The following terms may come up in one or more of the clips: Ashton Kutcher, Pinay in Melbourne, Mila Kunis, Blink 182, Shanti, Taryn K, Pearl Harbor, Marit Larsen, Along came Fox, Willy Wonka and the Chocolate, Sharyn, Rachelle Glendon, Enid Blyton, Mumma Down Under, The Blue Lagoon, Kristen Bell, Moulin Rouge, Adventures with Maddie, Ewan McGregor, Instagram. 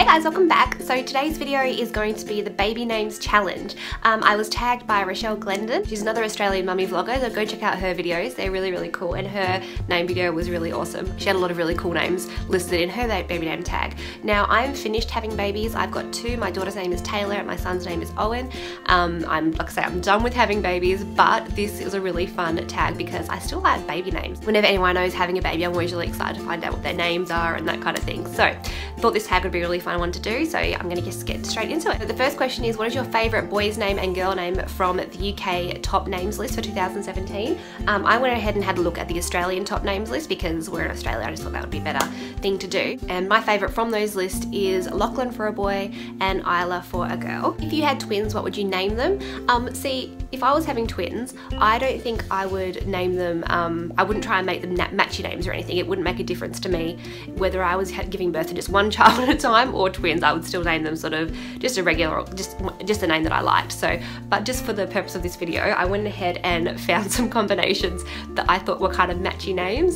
Hey guys, welcome back. So today's video is going to be the baby names challenge. I was tagged by Rachelle Glendon. She's another Australian mummy vlogger, so go check out her videos. They're really, really cool, and her name video was really awesome. She had a lot of really cool names listed in her baby name tag. Now, I'm finished having babies. I've got two. My daughter's name is Taylor and my son's name is Owen. Like I say, I'm done with having babies, but this is a really fun tag because I still like baby names. Whenever anyone knows having a baby, I'm always really excited to find out what their names are and that kind of thing. So I thought this tag would be really fun one to do, so I'm going to just get straight into it. But the first question is, what is your favourite boy's name and girl name from the UK top names list for 2017? I went ahead and had a look at the Australian top names list because we're in Australia. I just thought that would be a better thing to do. And my favourite from those lists is Lachlan for a boy and Isla for a girl. If you had twins, what would you name them? See, if I was having twins, I don't think I would name them, I wouldn't try and make them matchy names or anything. It wouldn't make a difference to me whether I was giving birth to just one child at a time or twins. I would still name them sort of just a regular, just a name that I liked. So, but just for the purpose of this video, I went ahead and found some combinations that I thought were kind of matchy names.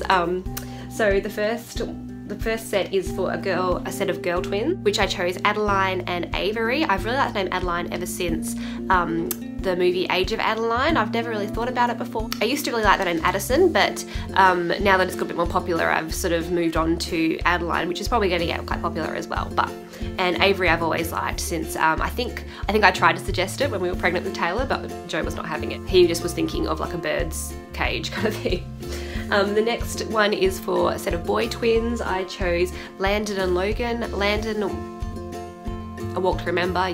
So the first set is for a set of girl twins, which I chose Adeline and Avery. I've really liked the name Adeline ever since the movie Age of Adeline. I've never really thought about it before. I used to really like the name Addison, but now that it's got a bit more popular, I've sort of moved on to Adeline, which is probably going to get quite popular as well. But and Avery I've always liked since I think I tried to suggest it when we were pregnant with Taylor, but Joe was not having it. He just was thinking of like a bird's cage kind of thing. The next one is for a set of boy twins. I chose Landon and Logan. Landon, A Walk to Remember,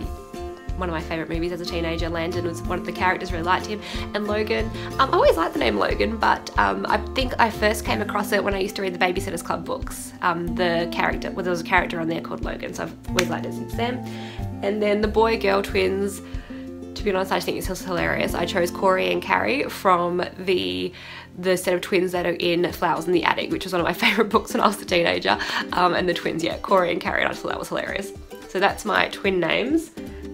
one of my favourite movies as a teenager. Landon was one of the characters, really liked him. And Logan, I always liked the name Logan, but I think I first came across it when I used to read the Babysitter's Club books. There was a character on there called Logan, so I've always liked it since then. And then the boy-girl twins, to be honest, I just think this is hilarious. I chose Corey and Carrie from the set of twins that are in Flowers in the Attic, which was one of my favourite books when I was a teenager. And the twins, yeah, Corey and Carrie, and I just thought that was hilarious. So that's my twin names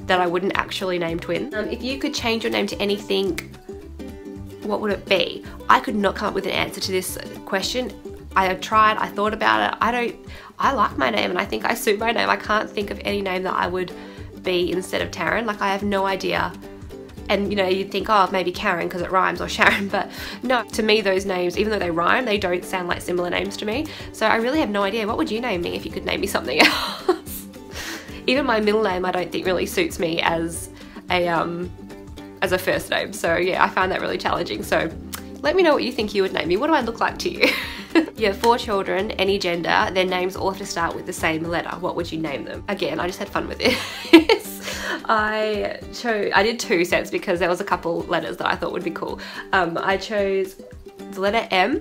that I wouldn't actually name twins. If you could change your name to anything, what would it be? I could not come up with an answer to this question. I have tried, I thought about it. I like my name and I think I suit my name. I can't think of any name that I would be instead of Taryn. Like, I have no idea. And you know, you'd think, oh, maybe Karen because it rhymes, or Sharyn, but no. To me, those names, even though they rhyme, they don't sound like similar names to me. So I really have no idea. What would you name me if you could name me something else? Even my middle name, I don't think really suits me as a first name. So yeah, I found that really challenging. So let me know what you think you would name me. What do I look like to you? You have four children, any gender, their names all have to start with the same letter. What would you name them? Again, I just had fun with this. I did two sets because there was a couple letters that I thought would be cool. I chose the letter M,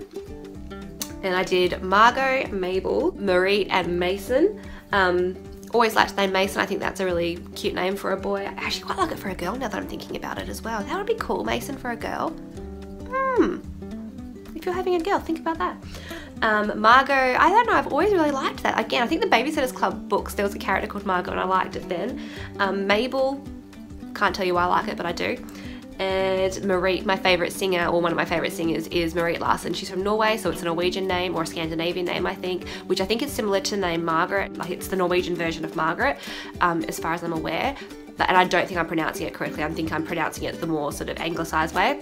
and I did Margot, Mabel, Marit and Mason. Always liked the name Mason. I think that's a really cute name for a boy. I actually quite like it for a girl now that I'm thinking about it as well. That would be cool, Mason for a girl. If you're having a girl, think about that. Margot, I don't know, I've always really liked that. Again, I think the Babysitter's Club books, there was a character called Margot and I liked it then. Mabel, can't tell you why I like it, but I do. And Marit, my favourite singer, or one of my favourite singers, is Marit Larsen. She's from Norway, so it's a Norwegian name or a Scandinavian name, I think, which I think is similar to the name Margaret. Like, it's the Norwegian version of Margaret, as far as I'm aware. And I don't think I'm pronouncing it correctly. I think I'm pronouncing it the more sort of anglicised way.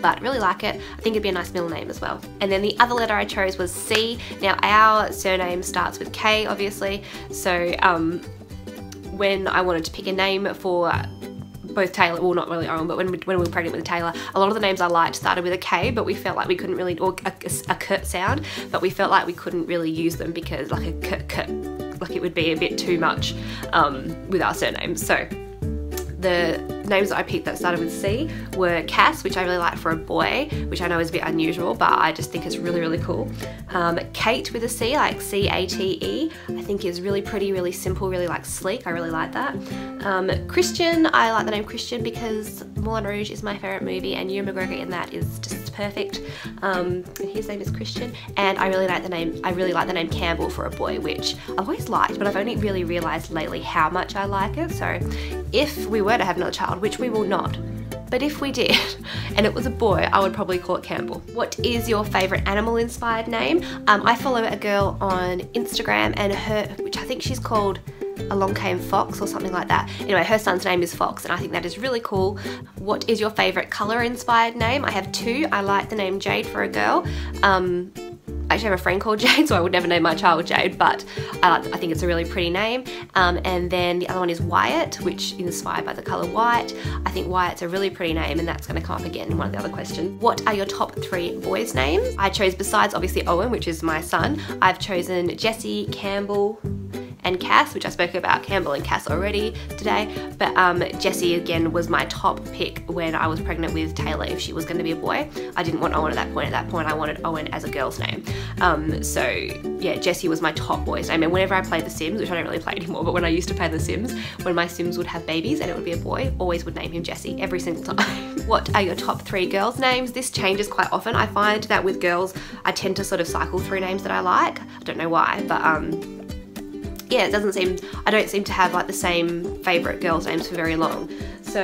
But really like it. I think it'd be a nice middle name as well. And then the other letter I chose was C. Now, our surname starts with K, obviously, so when I wanted to pick a name for both Taylor, well, not really Owen, but when we were pregnant with Taylor, a lot of the names I liked started with a K, but we felt like we couldn't really, or a curt sound, but we felt like we couldn't really use them because like a curt, like it would be a bit too much with our surname. So the names that I picked that started with C were Cass, which I really like for a boy, which I know is a bit unusual, but I just think it's really, really cool. Kate with a C, like C-A-T-E, I think is really pretty, really simple, really like sleek. I really like that. Christian, I like the name Christian because Moulin Rouge is my favourite movie and Ewan McGregor in that is just perfect. His name is Christian, and I really like the name Campbell for a boy, which I've always liked, but I've only really realised lately how much I like it. So if we were to have another child, which we will not, but if we did and it was a boy, I would probably call it Campbell. What is your favourite animal inspired name? I follow a girl on Instagram and her, which I think she's called Along Came Fox or something like that. Anyway, her son's name is Fox and I think that is really cool. What is your favourite colour inspired name? I have two. I like the name Jade for a girl. I actually have a friend called Jade, so I would never name my child Jade, but I think it's a really pretty name. And then the other one is Wyatt, which is inspired by the colour white. I think Wyatt's a really pretty name, and that's going to come up again in one of the other questions. What are your top three boys' names? I chose, besides obviously Owen, which is my son, I've chosen Jesse, Campbell, and Cass, which I spoke about Campbell and Cass already today, but Jessie again was my top pick when I was pregnant with Taylor if she was going to be a boy. I didn't want Owen at that point. At that point I wanted Owen as a girl's name. So yeah, Jessie was my top boy's name, and whenever I played The Sims, which I don't really play anymore, but when I used to play The Sims, when my Sims would have babies and it would be a boy, always would name him Jessie every single time. What are your top three girls' names? This changes quite often. I find that with girls I tend to sort of cycle through names that I like. I don't know why, but yeah, it doesn't seem, I don't seem to have like the same favourite girls' names for very long. So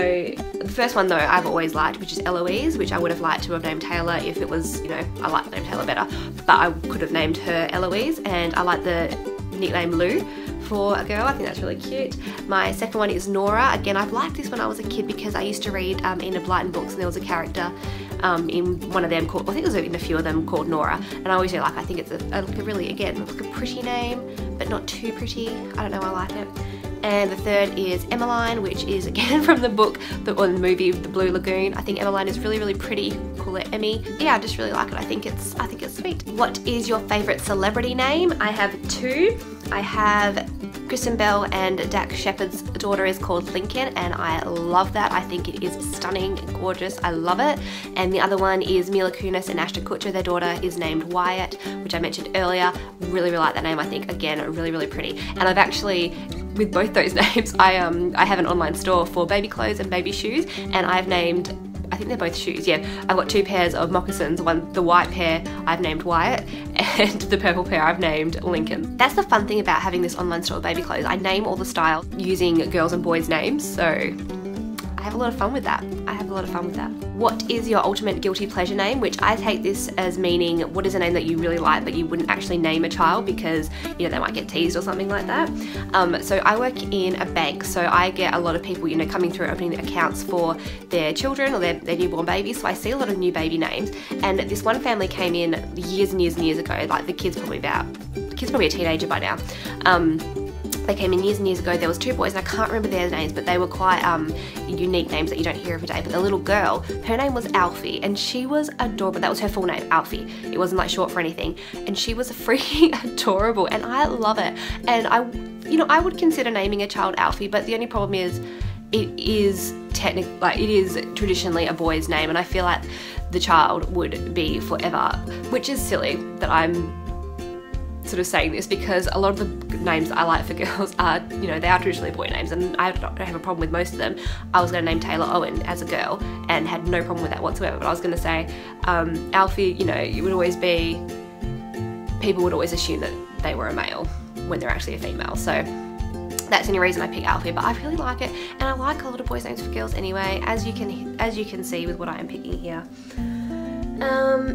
the first one though I've always liked, which is Eloise, which I would have liked to have named Taylor if it was, you know, I like the name Taylor better, but I could have named her Eloise, and I like the nickname Lou for a girl. I think that's really cute. My second one is Nora. Again, I've liked this when I was a kid because I used to read Enid Blyton books, and there was a character in one of them called, I think it was in a few of them, called Nora, and I always really like, I think it's a really, again, it's like a pretty name but not too pretty. I don't know, I like it. And the third is Emmeline, which is again from the book, or the movie, The Blue Lagoon. I think Emmeline is really, really pretty. Call it Emmy. Yeah, I just really like it. I think it's sweet. What is your favourite celebrity name? I have two. I have Kristen Bell, and Dax Shepard's daughter is called Lincoln, and I love that. I think it is stunning, gorgeous, I love it. And the other one is Mila Kunis and Ashton Kutcher, their daughter is named Wyatt, which I mentioned earlier. Really, really like that name, I think, again, really, really pretty. And I've actually, with both those names, I have an online store for baby clothes and baby shoes, and I've named, I think they're both shoes, yeah. I've got two pairs of moccasins, one, the white pair I've named Wyatt, and the purple pair I've named Lincoln. That's the fun thing about having this online store of baby clothes. I name all the styles using girls' and boys' names, so I have a lot of fun with that. I have a lot of fun with that. What is your ultimate guilty pleasure name? Which I take this as meaning, what is a name that you really like but you wouldn't actually name a child because, you know, they might get teased or something like that. So I work in a bank, so I get a lot of people, you know, coming through opening accounts for their children or their newborn babies, so I see a lot of new baby names. And this one family came in years and years and years ago, like the kid's probably a teenager by now. They came in years and years ago. There was two boys, and I can't remember their names, but they were quite unique names that you don't hear every day. But the little girl, her name was Alfie, and she was adorable. That was her full name, Alfie. It wasn't like short for anything. And she was freaking adorable, and I love it. And I would consider naming a child Alfie, but the only problem is it is technically, like, it is traditionally a boy's name, and I feel like the child would be forever, which is silly that I'm sort of saying this, because a lot of the names I like for girls are, you know, they are traditionally boy names, and I don't have a problem with most of them. I was going to name Taylor Owen as a girl and had no problem with that whatsoever, but I was going to say Alfie, you know, it would always be, people would always assume that they were a male when they're actually a female, so that's the only reason I pick Alfie. But I really like it, and I like a lot of boys names for girls anyway, as you can see with what I am picking here.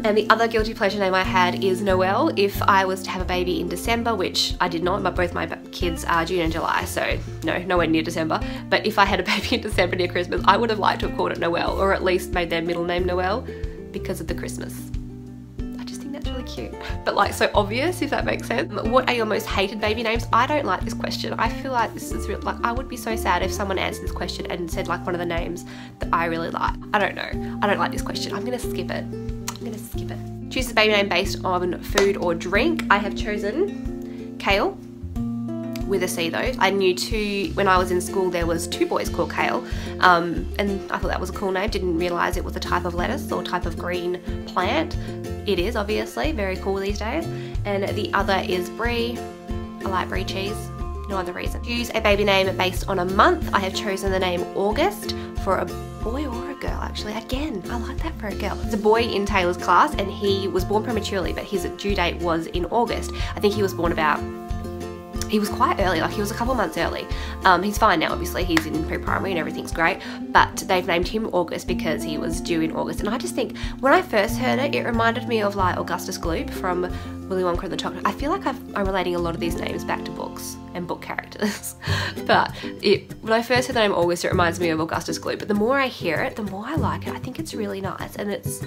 And the other guilty pleasure name I had is Noelle, if I was to have a baby in December, which I did not, but both my kids are June and July, so no, nowhere near December. But if I had a baby in December near Christmas, I would have liked to have called it Noelle, or at least made their middle name Noelle because of the Christmas. Cute, but like so obvious, if that makes sense. What are your most hated baby names? I don't like this question. I feel like this is real, like I would be so sad if someone answered this question and said like one of the names that I really like. I don't know. I don't like this question. I'm gonna skip it. I'm gonna skip it. Choose a baby name based on food or drink. I have chosen Kale, with a C though. I knew two, when I was in school there was two boys called Kale, and I thought that was a cool name. Didn't realise it was a type of lettuce or type of green plant. It is obviously very cool these days. And the other is Brie. I like Brie cheese, no other reason. Choose a baby name based on a month. I have chosen the name August for a boy or a girl, actually. Again, I like that for a girl. There's a boy in Taylor's class and he was born prematurely, but his due date was in August. I think he was born about, he was quite early, like he was a couple months early. He's fine now, obviously, he's in pre-primary and everything's great, but they've named him August because he was due in August. And I just think, when I first heard it, it reminded me of like Augustus Gloop from Willy Wonka and the Chocolate. I feel like I'm relating a lot of these names back to books and book characters. But when I first heard the name August, it reminds me of Augustus Gloop, but the more I hear it, the more I like it. I think it's really nice, and it's,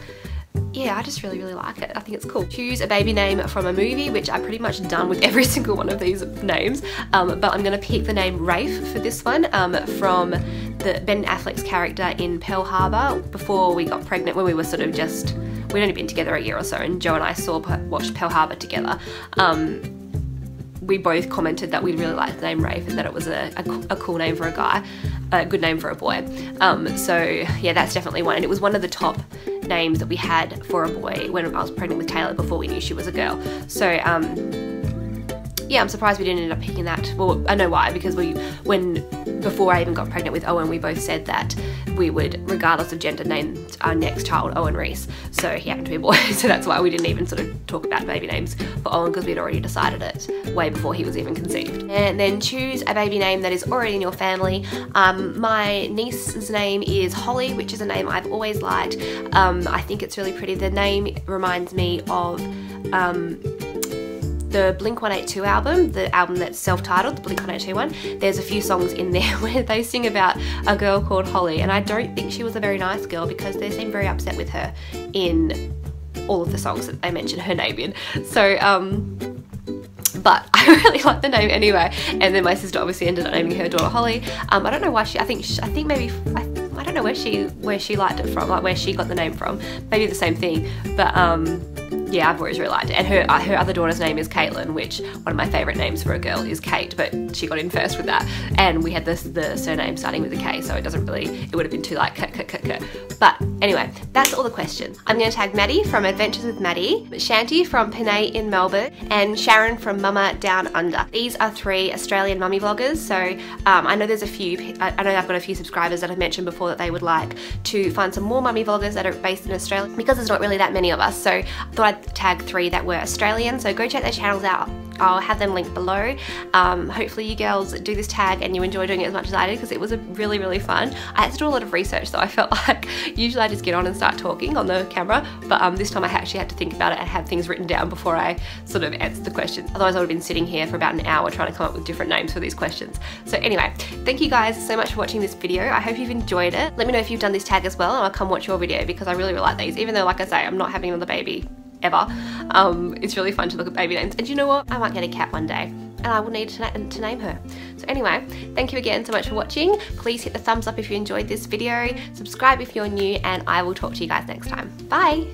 yeah, I just really, really like it. I think it's cool. Choose a baby name from a movie, which I'm pretty much done with every single one of these names, but I'm going to pick the name Rafe for this one, from the Ben Affleck's character in Pearl Harbor before we got pregnant, when we were sort of just, we'd only been together a year or so, and Joe and I watched Pearl Harbor together. We both commented that we really liked the name Rafe and that it was a cool name for a guy, a good name for a boy. So yeah, that's definitely one. And it was one of the top names that we had for a boy when I was pregnant with Taylor before we knew she was a girl. So yeah, I'm surprised we didn't end up picking that. Well, I know why, because before I even got pregnant with Owen, we both said that we would, regardless of gender, name our next child Owen Reese. So he happened to be a boy, so that's why we didn't even sort of talk about baby names for Owen, because we'd already decided it way before he was even conceived. And then choose a baby name that is already in your family. My niece's name is Holly, which is a name I've always liked. I think it's really pretty. The name reminds me of the Blink 182 album, the album that's self-titled, the Blink 182 one. There's a few songs in there where they sing about a girl called Holly, and I don't think she was a very nice girl, because they seem very upset with her in all of the songs that they mention her name in. So, but I really like the name anyway. And then my sister obviously ended up naming her daughter Holly. I don't know why she, I don't know where she liked it from, like where she got the name from. Maybe the same thing, but yeah, I've always really liked it. And her other daughter's name is Caitlin, which one of my favourite names for a girl is Kate, but she got in first with that. And we had the surname starting with a K, so it doesn't really, it would have been too like k. But anyway, that's all the questions. I'm going to tag Maddie from Adventures with Maddie, Shanti from Pinay in Melbourne, and Sharyn from Mumma Down Under. These are three Australian mummy vloggers, so I know there's a few, I know I've got a few subscribers that I've mentioned before that they would like to find some more mummy vloggers that are based in Australia, because there's not really that many of us, so I thought I'd tag three that were Australian, so go check their channels out. I'll have them linked below. Hopefully you girls do this tag and you enjoy doing it as much as I did, because it was really, really fun. I had to do a lot of research, so I felt like usually I just get on and start talking on the camera, but this time I actually had to think about it and have things written down before I sort of answered the questions. Otherwise I would have been sitting here for about an hour trying to come up with different names for these questions. So anyway, thank you guys so much for watching this video. I hope you've enjoyed it. Let me know if you've done this tag as well, and I'll come watch your video, because I really, really like these, even though, like I say, I'm not having another baby ever. It's really fun to look at baby names, and you know what, I might get a cat one day and I will need to name her. So anyway, thank you again so much for watching. Please hit the thumbs up if you enjoyed this video, subscribe if you're new, and I will talk to you guys next time. Bye.